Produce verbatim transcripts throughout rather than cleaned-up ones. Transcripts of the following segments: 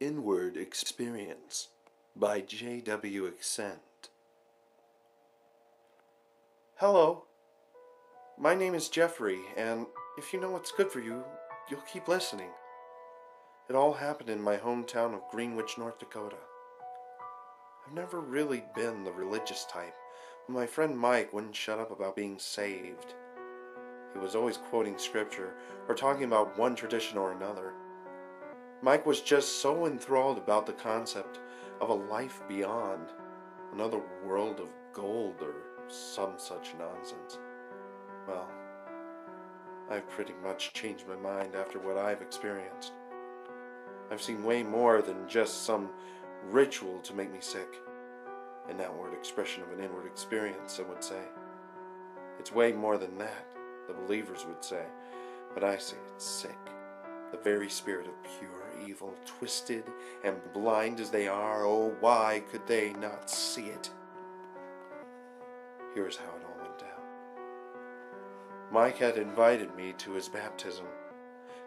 Inward Experience by J W Accent. Hello, my name is Jeffrey, and if you know what's good for you, you'll keep listening. It all happened in my hometown of Greenwich, North Dakota. I've never really been the religious type, but my friend Mike wouldn't shut up about being saved. He was always quoting scripture or talking about one tradition or another. Mike was just so enthralled about the concept of a life beyond, another world of gold or some such nonsense. Well, I've pretty much changed my mind after what I've experienced. I've seen way more than just some ritual to make me sick, an outward expression of an inward experience, I would say. It's way more than that, the believers would say, but I say it's sick. The very spirit of pure evil, twisted and blind as they are, oh, why could they not see it? Here's how it all went down. Mike had invited me to his baptism,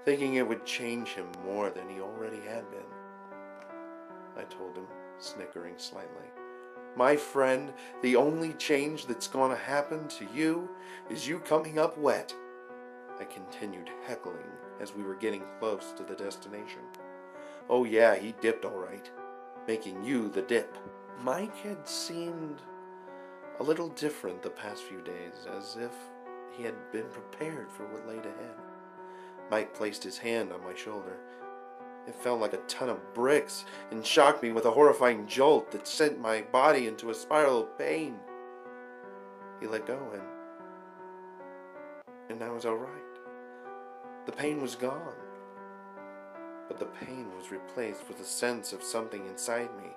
thinking it would change him more than he already had been. I told him, snickering slightly, "My friend, the only change that's going to happen to you is you coming up wet." I continued heckling as we were getting close to the destination. Oh yeah, he dipped all right, making you the dip. Mike had seemed a little different the past few days, as if he had been prepared for what laid ahead. Mike placed his hand on my shoulder. It felt like a ton of bricks and shocked me with a horrifying jolt that sent my body into a spiral of pain. He let go and, and I was all right. The pain was gone, but the pain was replaced with a sense of something inside me.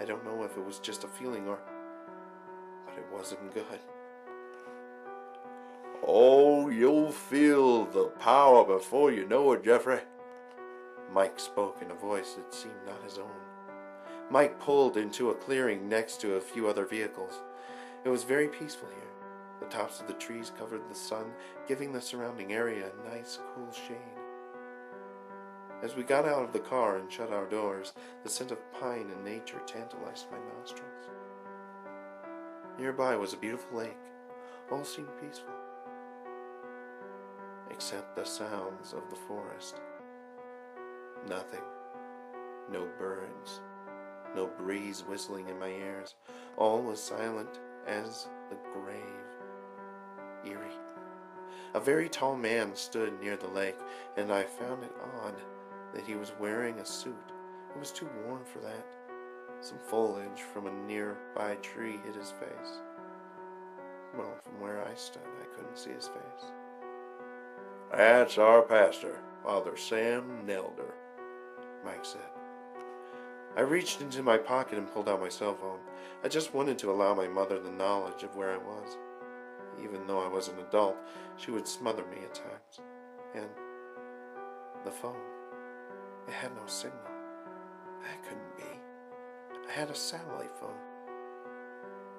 I don't know if it was just a feeling or, but it wasn't good. Oh, you'll feel the power before you know it, Jeffrey. Mike spoke in a voice that seemed not his own. Mike pulled into a clearing next to a few other vehicles. It was very peaceful here. The tops of the trees covered the sun, giving the surrounding area a nice, cool shade. As we got out of the car and shut our doors, the scent of pine and nature tantalized my nostrils. Nearby was a beautiful lake. All seemed peaceful, except the sounds of the forest. Nothing. No birds. No breeze whistling in my ears. All was silent as the grave. Eerie. A very tall man stood near the lake, and I found it odd that he was wearing a suit. It was too warm for that. Some foliage from a nearby tree hid his face. Well, from where I stood, I couldn't see his face. "That's our pastor, Father Sam Nelder," Mike said. I reached into my pocket and pulled out my cell phone. I just wanted to allow my mother the knowledge of where I was. Even though I was an adult, she would smother me at times. And the phone, it had no signal. That couldn't be. I had a satellite phone.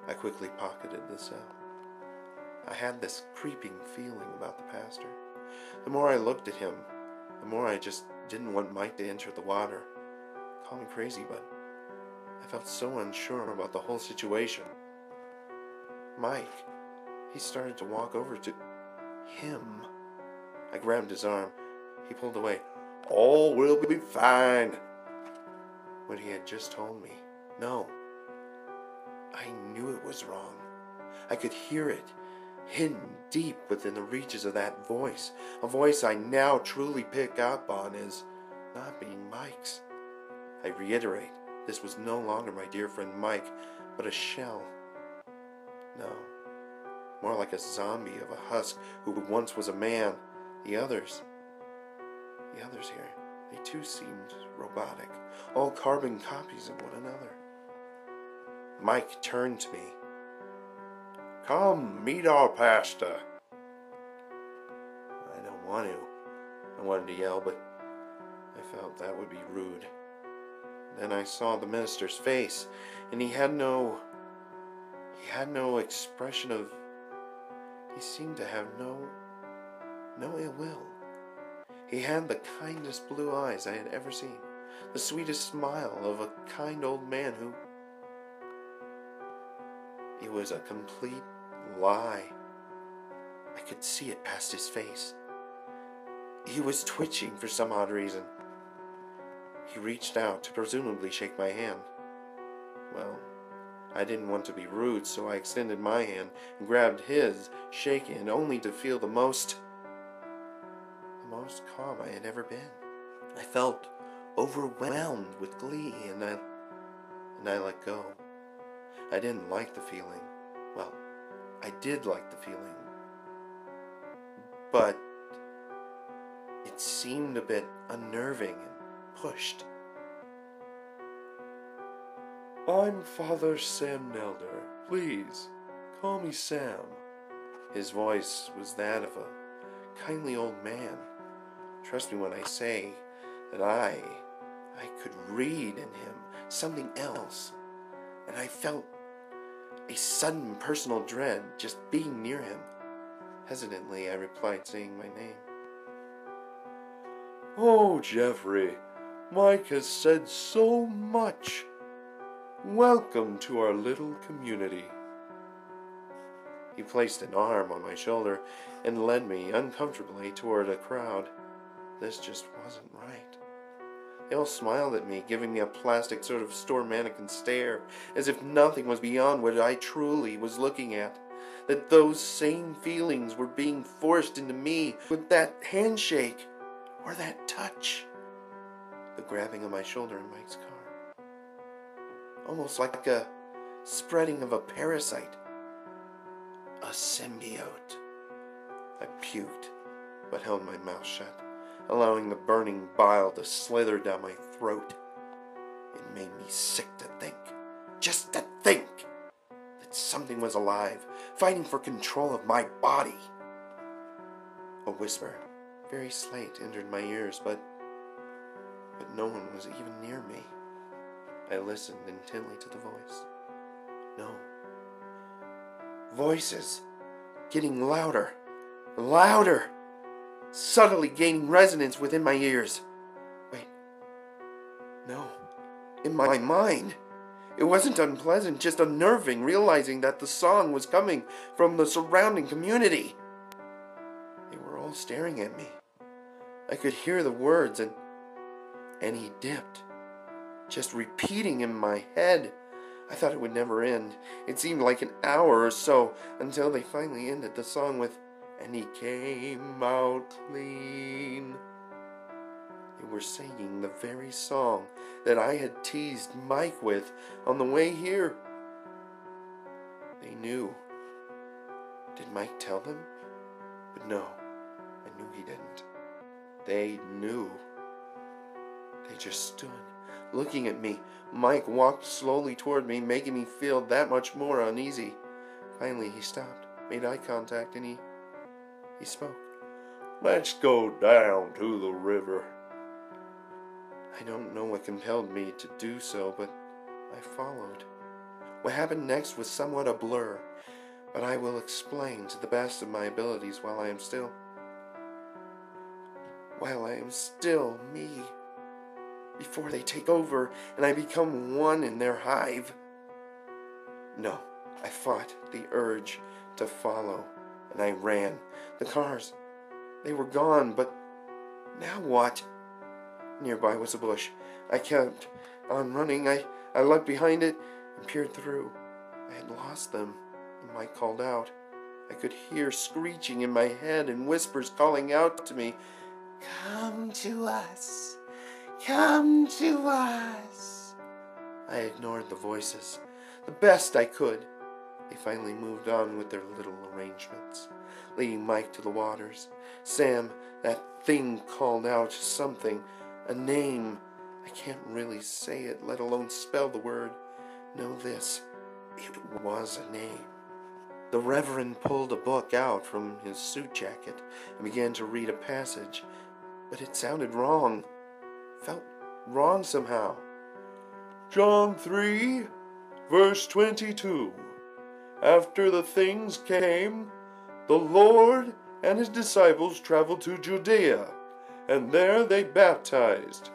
I quickly pocketed the cell. I had this creeping feeling about the pastor. The more I looked at him, the more I just didn't want Mike to enter the water. Call me crazy, but I felt so unsure about the whole situation. Mike, he started to walk over to him. I grabbed his arm. He pulled away. "All will be fine," what he had just told me. No. I knew it was wrong. I could hear it, hidden deep within the reaches of that voice. A voice I now truly pick up on as not being Mike's. I reiterate, this was no longer my dear friend Mike, but a shell. No. More like a zombie of a husk who once was a man. The others, the others here, they too seemed robotic, all carbon copies of one another. Mike turned to me. "Come, meet our pastor." I don't want to. I wanted to yell, but I felt that would be rude. Then I saw the minister's face, and he had no, he had no expression of, he seemed to have no, no ill will. He had the kindest blue eyes I had ever seen, the sweetest smile of a kind old man who... It was a complete lie. I could see it past his face. He was twitching for some odd reason. He reached out to presumably shake my hand. Well, I didn't want to be rude, so I extended my hand and grabbed his, shaking it, only to feel the most, the most calm I had ever been. I felt overwhelmed with glee, and I, and I let go. I didn't like the feeling. Well, I did like the feeling, but it seemed a bit unnerving and pushed. I'm Father Sam Nelder. Please, call me Sam. His voice was that of a kindly old man. Trust me when I say that I, I could read in him something else, and I felt a sudden personal dread just being near him. Hesitantly, I replied, saying my name. Oh, Jeffrey, Mike has said so much. Welcome to our little community. He placed an arm on my shoulder and led me uncomfortably toward a crowd. This just wasn't right. They all smiled at me, giving me a plastic sort of store mannequin stare, as if nothing was beyond what I truly was looking at. That those same feelings were being forced into me with that handshake or that touch. The grabbing of my shoulder in Mike's car. Almost like a spreading of a parasite. A symbiote. I puked, but held my mouth shut, allowing the burning bile to slither down my throat. It made me sick to think, just to think, that something was alive, fighting for control of my body. A whisper, very slight, entered my ears, but, but no one was even near me. I listened intently to the voice. No. Voices getting louder, louder, subtly gaining resonance within my ears. Wait. No. In my mind. It wasn't unpleasant, just unnerving, realizing that the song was coming from the surrounding community. They were all staring at me. I could hear the words, and, and he dipped. Just repeating in my head. I thought it would never end. It seemed like an hour or so until they finally ended the song with, and he came out clean. They were singing the very song that I had teased Mike with on the way here. They knew. Did Mike tell them? But no, I knew he didn't. They knew. They just stood. Looking at me, Mike walked slowly toward me, making me feel that much more uneasy. Finally, he stopped, made eye contact, and he, he spoke. Let's go down to the river. I don't know what compelled me to do so, but I followed. What happened next was somewhat a blur, but I will explain to the best of my abilities while I am still, while I am still me. Before they take over and I become one in their hive. No, I fought the urge to follow, and I ran. The cars, they were gone, but now what? Nearby was a bush. I kept on running. I, I leapt behind it and peered through. I had lost them, and Mike called out. I could hear screeching in my head and whispers calling out to me, "Come to us. Come to us." I ignored the voices the best I could. They finally moved on with their little arrangements, leading Mike to the waters. Sam, that thing, called out something, a name. I can't really say it, let alone spell the word. Know this, it was a name. The Reverend pulled a book out from his suit jacket and began to read a passage, but it sounded wrong. Felt wrong somehow. John three, verse twenty-two. After the things came, the Lord and his disciples traveled to Judea, and there they baptized.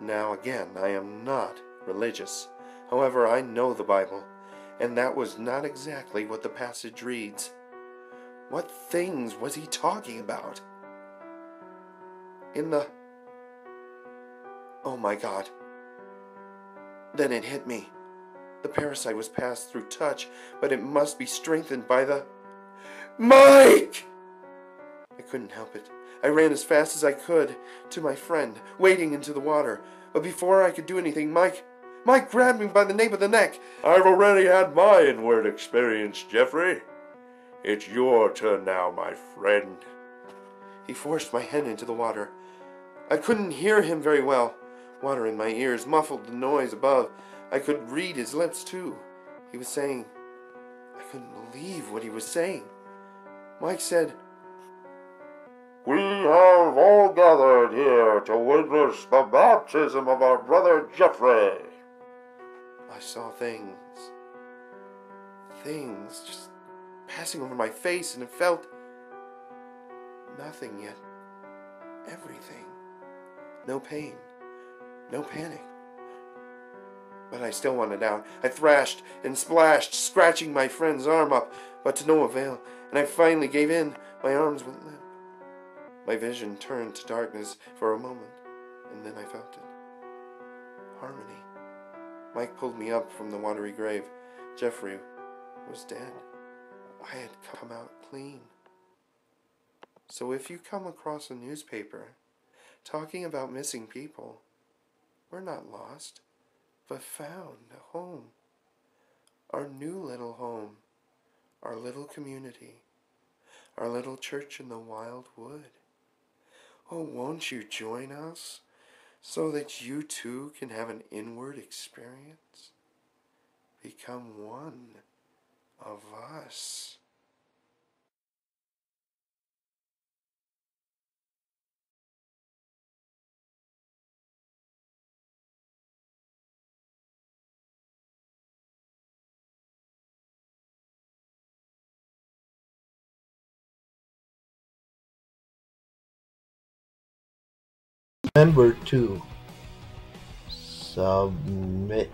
Now again, I am not religious. However, I know the Bible, and that was not exactly what the passage reads. What things was he talking about? In the... Oh my God. Then it hit me. The parasite was passed through touch, but it must be strengthened by the... Mike! I couldn't help it. I ran as fast as I could to my friend, wading into the water. But before I could do anything, Mike... Mike grabbed me by the nape of the neck. I've already had my inward experience, Jeffrey. It's your turn now, my friend. He forced my head into the water. I couldn't hear him very well. Water in my ears muffled the noise above. I could read his lips, too. He was saying... I couldn't believe what he was saying. Mike said, "We have all gathered here to witness the baptism of our brother Jeffrey." I saw things, things just passing over my face, and it felt nothing yet, everything. No pain, no panic. But I still wanted out. I thrashed and splashed, scratching my friend's arm up, but to no avail, and I finally gave in. My arms went limp. My vision turned to darkness for a moment, and then I felt it. Harmony. Mike pulled me up from the watery grave. Jeffrey was dead. I had come out clean. So if you come across a newspaper talking about missing people, we're not lost, but found a home. Our new little home. Our little community. Our little church in the wild wood. Oh, won't you join us so that you too can have an inward experience? Become one of us. Number two, submit.